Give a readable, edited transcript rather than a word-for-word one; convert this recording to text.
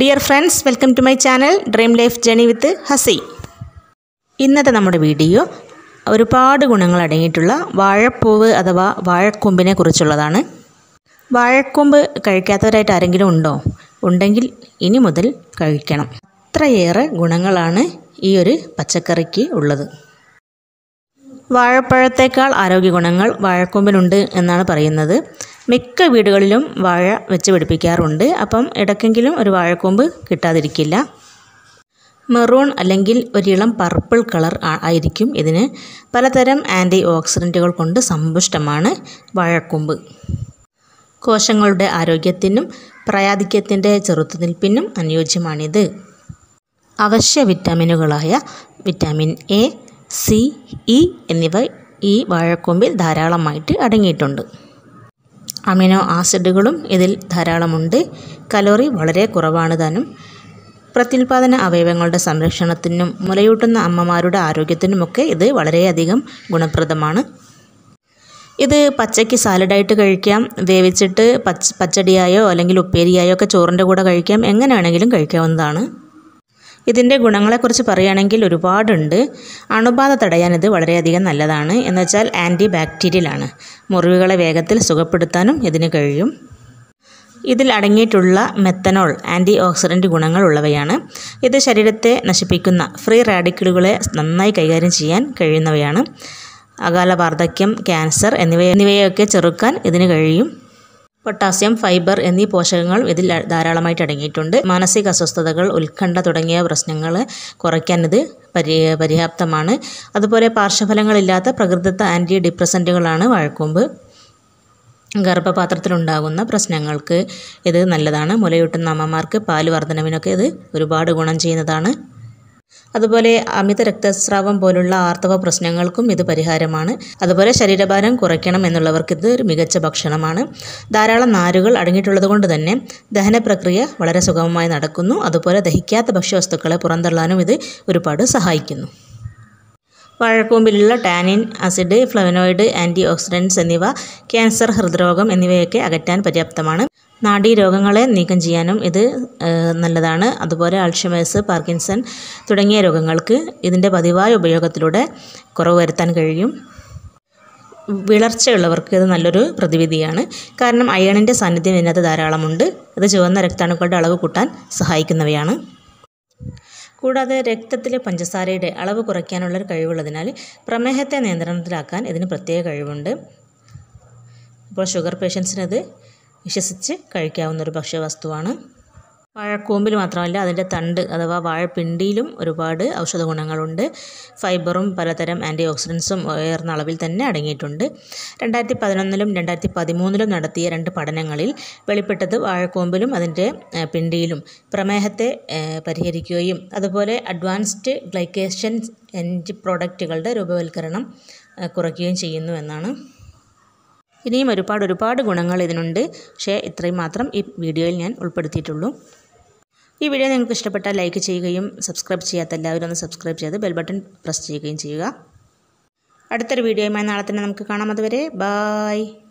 Dear friends, welcome to my channel Dream Life Journey with Hazi. ഇന്നത്തെ നമ്മുടെ video ഒരുപാട് ഗുണങ്ങൾ അടങ്ങിയിട്ടുള്ള വാഴപ്പൂവ് അഥവാ വാഴക്കൊമ്പിനെ കുറിച്ചുള്ളതാണ്. വാഴക്കൊമ്പ് കഴിക്കാത്തവരായിട്ട് ആരെങ്കിലും ഉണ്ടോ? ഉണ്ടെങ്കിൽ ഇനി മുതൽ കഴിക്കണം. അത്രയേറെ ഗുണങ്ങളാണ് ഈ ഒരു പച്ചക്കറിക്ക് ഉള്ളത്. വാഴപ്പഴത്തേക്കാൾ ആരോഗ്യ ഗുണങ്ങൾ വാഴക്കൊമ്പിനുണ്ട് എന്നാണ് പറയുന്നത്. മിക്ക വീടുകളിലും വാഴ വെച്ച് പിടിപ്പിക്കാറുണ്ട്. അപ്പം ഇടയ്ക്കെങ്കിലും ഒരു വാഴക്കൊമ്പ് കിട്ടാതിരിക്കില്ല. മെറൂൺ അല്ലെങ്കിൽ ഒരിളം പർപ്പിൾ കളർ ആയിരിക്കും ഇതിന്. പലതരം ആൻറ്റി ഓക്സിഡൻറ്റുകൾ കൊണ്ട് സമ്പുഷ്ടമാണ് വാഴക്കൊമ്പ്. കോശങ്ങളുടെ ആരോഗ്യത്തിനും പ്രായാധിക്യത്തിൻ്റെ ചെറുത്തുനിൽപ്പിനും അനുയോജ്യമാണിത്. അവശ്യ വിറ്റാമിനുകളായ വിറ്റാമിൻ എ, സി, ഇ എന്നിവ ഈ വാഴക്കൊമ്പിൽ ധാരാളമായിട്ട് അടങ്ങിയിട്ടുണ്ട്. അമിനോ ആസിഡുകളും ഇതിൽ ധാരാളമുണ്ട്. കലോറി വളരെ കുറവാണ് താനും. പ്രത്യുൽപാദന അവയവങ്ങളുടെ സംരക്ഷണത്തിനും മുലയൂട്ടുന്ന അമ്മമാരുടെ ആരോഗ്യത്തിനുമൊക്കെ ഇത് വളരെയധികം ഗുണപ്രദമാണ്. ഇത് പച്ചയ്ക്ക് സാലഡായിട്ട് കഴിക്കാം. വേവിച്ചിട്ട് പച്ചടിയായോ അല്ലെങ്കിൽ ഉപ്പേരിയായോ ഒക്കെ ചോറിൻ്റെ കൂടെ കഴിക്കാം. എങ്ങനെ വേണമെങ്കിലും കഴിക്കാവുന്നതാണ്. ഇതിൻ്റെ ഗുണങ്ങളെക്കുറിച്ച് പറയുകയാണെങ്കിൽ ഒരുപാടുണ്ട്. അണുബാധ തടയാൻ ഇത് വളരെയധികം നല്ലതാണ്. എന്നുവെച്ചാൽ ആൻറ്റി ബാക്ടീരിയലാണ്. മുറിവുകളെ വേഗത്തിൽ സുഖപ്പെടുത്താനും ഇതിന് കഴിയും. ഇതിൽ അടങ്ങിയിട്ടുള്ള മെത്തനോൾ ആൻറ്റി ഓക്സിഡൻറ്റ് ഗുണങ്ങളുള്ളവയാണ്. ഇത് ശരീരത്തെ നശിപ്പിക്കുന്ന ഫ്രീ റാഡിക്കലുകളെ നന്നായി കൈകാര്യം ചെയ്യാൻ കഴിയുന്നവയാണ്. അകാല വാർദ്ധക്യം, ക്യാൻസർ എന്നിവയൊക്കെ ചെറുക്കാൻ ഇതിന് കഴിയും. പൊട്ടാസ്യം, ഫൈബർ എന്നീ പോഷകങ്ങൾ ഇതിൽ ധാരാളമായിട്ട് അടങ്ങിയിട്ടുണ്ട്. മാനസിക അസ്വസ്ഥതകൾ, ഉത്കണ്ഠ തുടങ്ങിയ പ്രശ്നങ്ങൾ കുറയ്ക്കാൻ ഇത് പര്യാപ്തമാണ്. അതുപോലെ പാർശ്വഫലങ്ങളില്ലാത്ത പ്രകൃതിദത്ത ആൻറ്റി ഡിപ്രസൻറ്റുകളാണ് വാഴക്കൊമ്പ്. ഗർഭപാത്രത്തിലുണ്ടാകുന്ന പ്രശ്നങ്ങൾക്ക് ഇത് നല്ലതാണ്. മുലയൂട്ടുന്ന അമ്മമാർക്ക് പാല് വർധനവിനൊക്കെ ഇത് ഒരുപാട് ഗുണം ചെയ്യുന്നതാണ്. അതുപോലെ അമിത രക്തസ്രാവം പോലുള്ള ആർത്തവ പ്രശ്നങ്ങൾക്കും ഇത് പരിഹാരമാണ്. അതുപോലെ ശരീരഭാരം കുറയ്ക്കണം എന്നുള്ളവർക്ക് ഇത് ഒരു മികച്ച ഭക്ഷണമാണ്. ധാരാളം നാരുകൾ അടങ്ങിയിട്ടുള്ളത് കൊണ്ട് തന്നെ ദഹന പ്രക്രിയ വളരെ സുഗമമായി നടക്കുന്നു. അതുപോലെ ദഹിക്കാത്ത ഭക്ഷ്യവസ്തുക്കളെ പുറന്തള്ളാനും ഇത് ഒരുപാട് സഹായിക്കുന്നു. വാഴക്കൊമ്പിലുള്ള tannin, acid, flavonoid, antioxidants എന്നിവ ക്യാൻസർ, ഹൃദ്രോഗം എന്നിവയൊക്കെ അകറ്റാൻ പര്യാപ്തമാണ്. നാഡീരോഗങ്ങളെ നീക്കം ചെയ്യാനും ഇത് നല്ലതാണ്. അതുപോലെ അൾഷിമേഴ്സ്, പാർക്കിൻസൺ തുടങ്ങിയ രോഗങ്ങൾക്ക് ഇതിൻ്റെ പതിവായ ഉപയോഗത്തിലൂടെ കുറവ് വരുത്താൻ കഴിയും. വിളർച്ചയുള്ളവർക്ക് ഇത് നല്ലൊരു പ്രതിവിധിയാണ്. കാരണം അയണിൻ്റെ സാന്നിധ്യം ഇതിനകത്ത് ധാരാളമുണ്ട്. ഇത് ചുവന്ന രക്താണുക്കളുടെ അളവ് കൂട്ടാൻ സഹായിക്കുന്നവയാണ്. കൂടാതെ രക്തത്തിലെ പഞ്ചസാരയുടെ അളവ് കുറയ്ക്കാനുള്ളൊരു കഴിവുള്ളതിനാൽ പ്രമേഹത്തെ നിയന്ത്രണത്തിലാക്കാൻ ഇതിന് പ്രത്യേക കഴിവുണ്ട്. അപ്പോൾ ഷുഗർ പേഷ്യൻസിനത് വിശ്വസിച്ച് കഴിക്കാവുന്നൊരു ഭക്ഷ്യവസ്തുവാണ്. വാഴക്കൂമ്പിൽ മാത്രമല്ല, അതിൻ്റെ തണ്ട് അഥവാ വാഴപ്പിണ്ടിയിലും ഒരുപാട് ഔഷധ ഗുണങ്ങളുണ്ട്. ഫൈബറും പലതരം ആൻറ്റി ഓക്സിഡൻസും ഉയർന്ന അളവിൽ തന്നെ അടങ്ങിയിട്ടുണ്ട്. 2011 2013 നടത്തിയ 2 പഠനങ്ങളിൽ വെളിപ്പെട്ടത് വാഴക്കൂമ്പിലും അതിൻ്റെ പിണ്ടിയിലും പ്രമേഹത്തെ പരിഹരിക്കുകയും അതുപോലെ അഡ്വാൻസ്ഡ് ഗ്ലൈക്കേഷൻ എൻഡ് പ്രോഡക്റ്റുകളുടെ രൂപവൽക്കരണം കുറയ്ക്കുകയും ചെയ്യുന്നു എന്നാണ്. ഇനിയും ഒരുപാട് ഗുണങ്ങൾ ഇതിനുണ്ട്. പക്ഷേ ഇത്രയും മാത്രം ഈ വീഡിയോയിൽ ഞാൻ ഉൾപ്പെടുത്തിയിട്ടുള്ളൂ. ഈ വീഡിയോ നിങ്ങൾക്ക് ഇഷ്ടപ്പെട്ടാൽ ലൈക്ക് ചെയ്യുകയും സബ്സ്ക്രൈബ് ചെയ്യാത്ത എല്ലാവരും ഒന്ന് സബ്സ്ക്രൈബ് ചെയ്ത് ബെൽ ബട്ടൺ പ്രസ് ചെയ്യുകയും ചെയ്യുക. അടുത്തൊരു വീഡിയോയുമായി നാളെ തന്നെ നമുക്ക് കാണാം. അതുവരെ ബൈ.